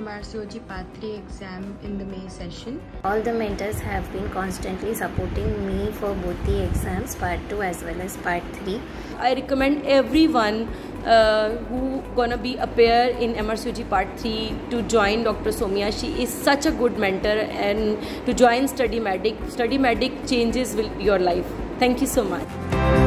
MRCOG Part 3 exam in the May session. All the mentors have been constantly supporting me for both the exams, Part 2 as well as Part 3. I recommend everyone who gonna be appear in MRCOG Part 3 to join Dr. Somia. She is such a good mentor, and to join StudyMEDIC. StudyMEDIC changes your life. Thank you so much.